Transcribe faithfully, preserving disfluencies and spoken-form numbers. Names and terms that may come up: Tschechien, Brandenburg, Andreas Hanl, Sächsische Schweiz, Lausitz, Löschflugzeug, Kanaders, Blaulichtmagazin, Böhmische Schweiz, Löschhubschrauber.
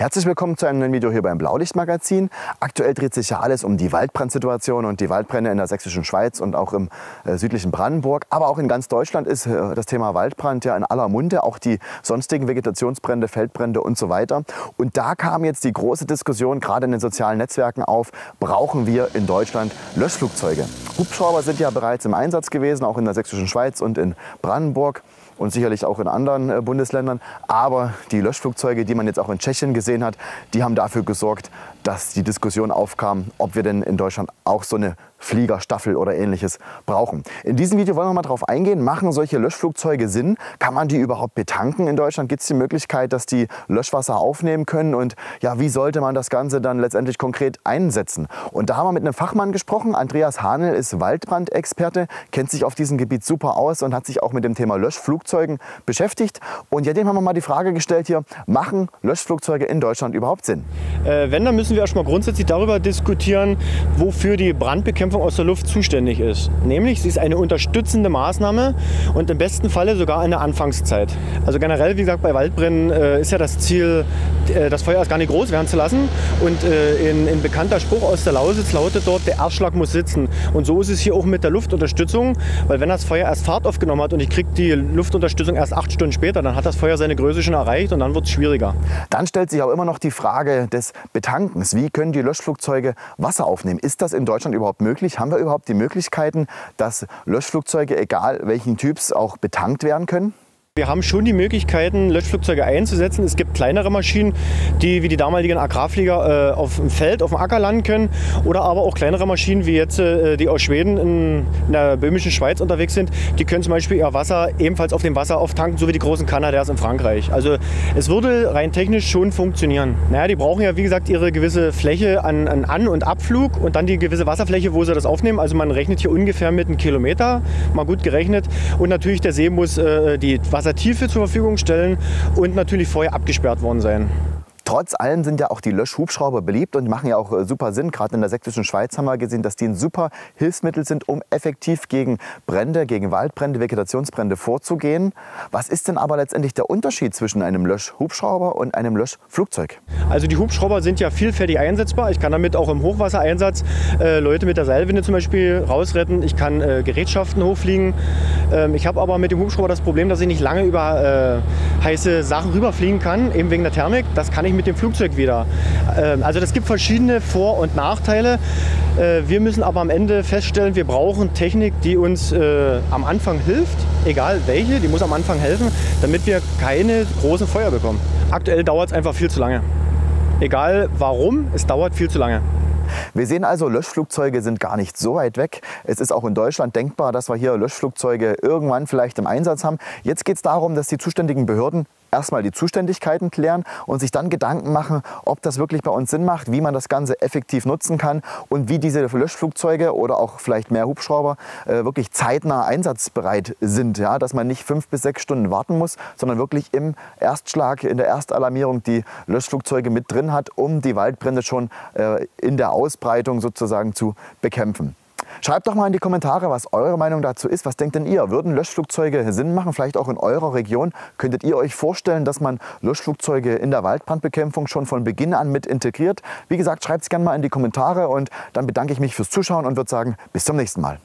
Herzlich willkommen zu einem neuen Video hier beim Blaulichtmagazin. Aktuell dreht sich ja alles um die Waldbrandsituation und die Waldbrände in der Sächsischen Schweiz und auch im äh, südlichen Brandenburg. Aber auch in ganz Deutschland ist äh, das Thema Waldbrand ja in aller Munde, auch die sonstigen Vegetationsbrände, Feldbrände und so weiter. Und da kam jetzt die große Diskussion gerade in den sozialen Netzwerken auf, brauchen wir in Deutschland Löschflugzeuge? Hubschrauber sind ja bereits im Einsatz gewesen, auch in der Sächsischen Schweiz und in Brandenburg. Und sicherlich auch in anderen Bundesländern. Aber die Löschflugzeuge, die man jetzt auch in Tschechien gesehen hat, die haben dafür gesorgt, dass die Diskussion aufkam, ob wir denn in Deutschland auch so eine Fliegerstaffel oder ähnliches brauchen. In diesem Video wollen wir mal drauf eingehen, machen solche Löschflugzeuge Sinn? Kann man die überhaupt betanken in Deutschland? Gibt es die Möglichkeit, dass die Löschwasser aufnehmen können? Und ja, wie sollte man das Ganze dann letztendlich konkret einsetzen? Und da haben wir mit einem Fachmann gesprochen. Andreas Hanl ist Waldbrandexperte, kennt sich auf diesem Gebiet super aus und hat sich auch mit dem Thema Löschflugzeuge beschäftigt. Und ja, dem haben wir mal die Frage gestellt hier, machen Löschflugzeuge in Deutschland überhaupt Sinn? Äh, wenn, dann müssen wir erstmal grundsätzlich darüber diskutieren, wofür die Brandbekämpfung aus der Luft zuständig ist. Nämlich, sie ist eine unterstützende Maßnahme und im besten Falle sogar in der Anfangszeit. Also generell, wie gesagt, bei Waldbränden äh, ist ja das Ziel, äh, das Feuer ist gar nicht groß werden zu lassen. Und äh, in, in bekannter Spruch aus der Lausitz lautet dort, der Erstschlag muss sitzen. Und so ist es hier auch mit der Luftunterstützung, weil wenn das Feuer erst Fahrt aufgenommen hat und ich kriege die Luft Unterstützung erst acht Stunden später, dann hat das Feuer seine Größe schon erreicht und dann wird es schwieriger. Dann stellt sich auch immer noch die Frage des Betankens. Wie können die Löschflugzeuge Wasser aufnehmen? Ist das in Deutschland überhaupt möglich? Haben wir überhaupt die Möglichkeiten, dass Löschflugzeuge, egal welchen Typs, auch betankt werden können? Wir haben schon die Möglichkeiten, Löschflugzeuge einzusetzen. Es gibt kleinere Maschinen, die wie die damaligen Agrarflieger äh, auf dem Feld, auf dem Acker landen können. Oder aber auch kleinere Maschinen, wie jetzt äh, die aus Schweden in, in der Böhmischen Schweiz unterwegs sind. Die können zum Beispiel ihr Wasser ebenfalls auf dem Wasser auftanken, so wie die großen Kanaders in Frankreich. Also es würde rein technisch schon funktionieren. Naja, die brauchen ja wie gesagt ihre gewisse Fläche an, an An- und Abflug und dann die gewisse Wasserfläche, wo sie das aufnehmen. Also man rechnet hier ungefähr mit einem Kilometer, mal gut gerechnet. Und natürlich der See muss äh, die Wasser Wassertiefe zur Verfügung stellen und natürlich vorher abgesperrt worden sein. Trotz allem sind ja auch die Löschhubschrauber beliebt und machen ja auch super Sinn. Gerade in der Sächsischen Schweiz haben wir gesehen, dass die ein super Hilfsmittel sind, um effektiv gegen Brände, gegen Waldbrände, Vegetationsbrände vorzugehen. Was ist denn aber letztendlich der Unterschied zwischen einem Löschhubschrauber und einem Löschflugzeug? Also die Hubschrauber sind ja vielfältig einsetzbar. Ich kann damit auch im Hochwassereinsatz äh, Leute mit der Seilwinde zum Beispiel rausretten. Ich kann äh, Gerätschaften hochfliegen. Ähm, ich habe aber mit dem Hubschrauber das Problem, dass ich nicht lange über äh, heiße Sachen rüberfliegen kann, eben wegen der Thermik. Das kann ich mit mit dem Flugzeug wieder. Also das gibt verschiedene Vor- und Nachteile. Wir müssen aber am Ende feststellen, wir brauchen Technik, die uns am Anfang hilft, egal welche, die muss am Anfang helfen, damit wir keine großen Feuer bekommen. Aktuell dauert es einfach viel zu lange. Egal warum, es dauert viel zu lange. Wir sehen also, Löschflugzeuge sind gar nicht so weit weg. Es ist auch in Deutschland denkbar, dass wir hier Löschflugzeuge irgendwann vielleicht im Einsatz haben. Jetzt geht es darum, dass die zuständigen Behörden erstmal die Zuständigkeiten klären und sich dann Gedanken machen, ob das wirklich bei uns Sinn macht, wie man das Ganze effektiv nutzen kann und wie diese Löschflugzeuge oder auch vielleicht mehr Hubschrauber äh, wirklich zeitnah einsatzbereit sind. Ja? Dass man nicht fünf bis sechs Stunden warten muss, sondern wirklich im Erstschlag, in der Erstalarmierung die Löschflugzeuge mit drin hat, um die Waldbrände schon äh, in der Ausbreitung sozusagen zu bekämpfen. Schreibt doch mal in die Kommentare, was eure Meinung dazu ist. Was denkt denn ihr? Würden Löschflugzeuge Sinn machen? Vielleicht auch in eurer Region? Könntet ihr euch vorstellen, dass man Löschflugzeuge in der Waldbrandbekämpfung schon von Beginn an mit integriert? Wie gesagt, schreibt es gerne mal in die Kommentare und dann bedanke ich mich fürs Zuschauen und würde sagen, bis zum nächsten Mal.